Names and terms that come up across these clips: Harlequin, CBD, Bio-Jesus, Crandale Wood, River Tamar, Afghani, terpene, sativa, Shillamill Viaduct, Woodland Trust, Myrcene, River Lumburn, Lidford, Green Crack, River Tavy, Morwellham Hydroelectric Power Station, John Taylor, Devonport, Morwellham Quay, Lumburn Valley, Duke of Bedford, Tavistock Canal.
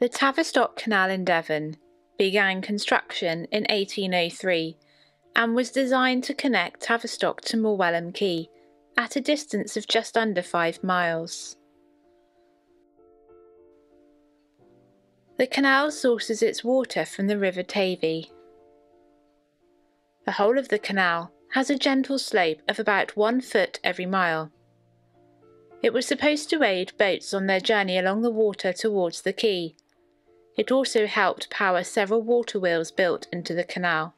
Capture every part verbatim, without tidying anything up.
The Tavistock Canal in Devon began construction in eighteen oh three and was designed to connect Tavistock to Morwellham Quay at a distance of just under five miles. The canal sources its water from the River Tavy. The whole of the canal has a gentle slope of about one foot every mile. It was supposed to aid boats on their journey along the water towards the quay. It also helped power several water wheels built into the canal.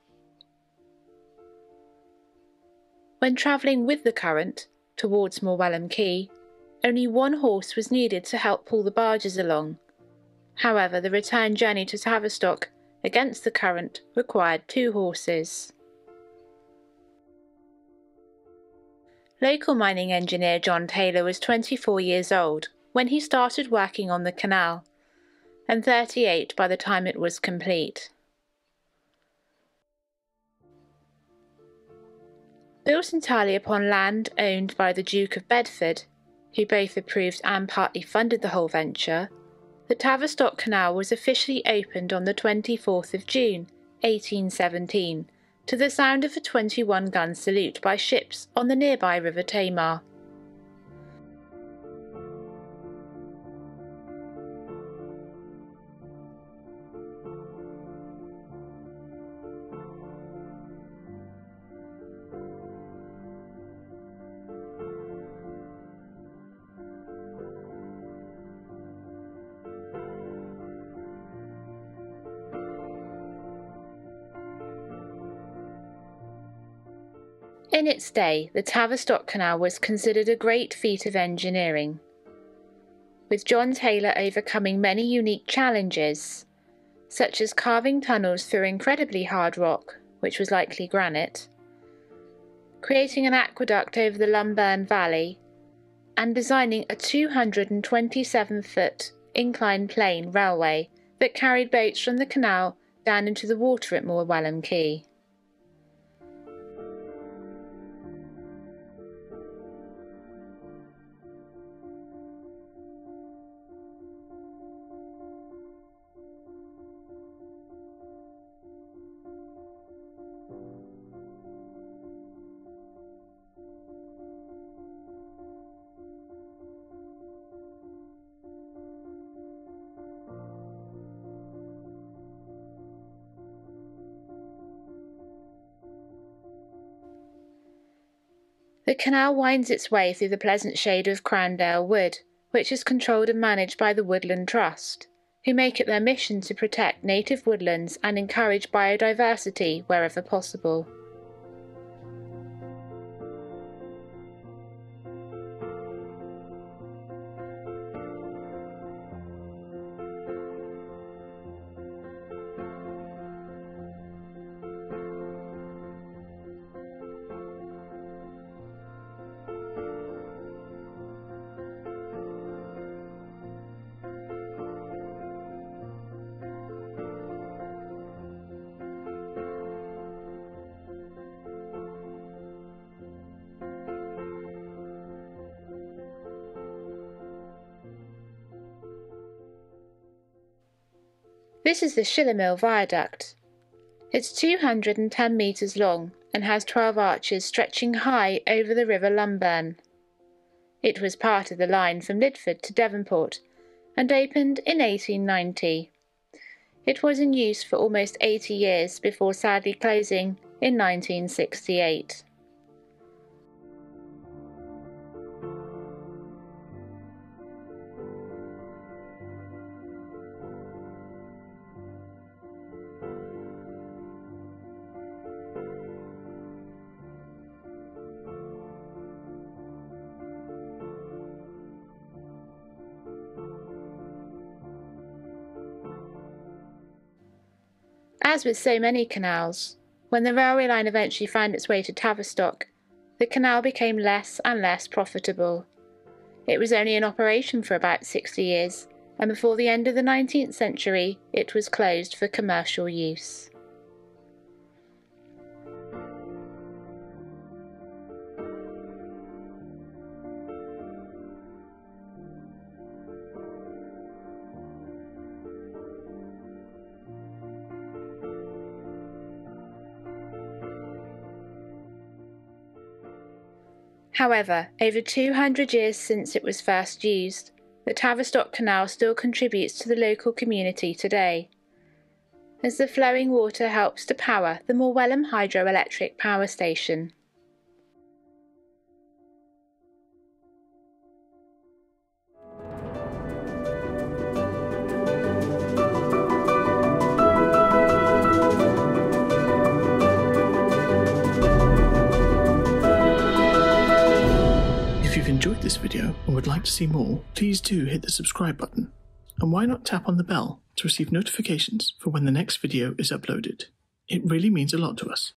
When travelling with the current towards Morwellham Quay, only one horse was needed to help pull the barges along. However, the return journey to Tavistock against the current required two horses. Local mining engineer John Taylor was twenty-four years old when he started working on the canal, and thirty-eight by the time it was complete. Built entirely upon land owned by the Duke of Bedford, who both approved and partly funded the whole venture, the Tavistock Canal was officially opened on the twenty-fourth of June, eighteen seventeen, to the sound of a twenty-one gun salute by ships on the nearby River Tamar. In its day, the Tavistock Canal was considered a great feat of engineering, with John Taylor overcoming many unique challenges, such as carving tunnels through incredibly hard rock, which was likely granite, creating an aqueduct over the Lumburn Valley, and designing a two hundred twenty-seven foot inclined plane railway that carried boats from the canal down into the water at Morwellham Quay. The canal winds its way through the pleasant shade of Crandale Wood, which is controlled and managed by the Woodland Trust, who make it their mission to protect native woodlands and encourage biodiversity wherever possible. This is the Shillamill Viaduct. It's two hundred ten metres long and has twelve arches stretching high over the River Lumburn. It was part of the line from Lidford to Devonport and opened in eighteen ninety. It was in use for almost eighty years before sadly closing in nineteen sixty-eight. As with so many canals, when the railway line eventually found its way to Tavistock, the canal became less and less profitable. It was only in operation for about sixty years, and before the end of the nineteenth century, it was closed for commercial use. However, over two hundred years since it was first used, the Tavistock Canal still contributes to the local community today, as the flowing water helps to power the Morwellham Hydroelectric Power Station. Enjoyed this video and would like to see more, please do hit the subscribe button, and why not tap on the bell to receive notifications for when the next video is uploaded. It really means a lot to us.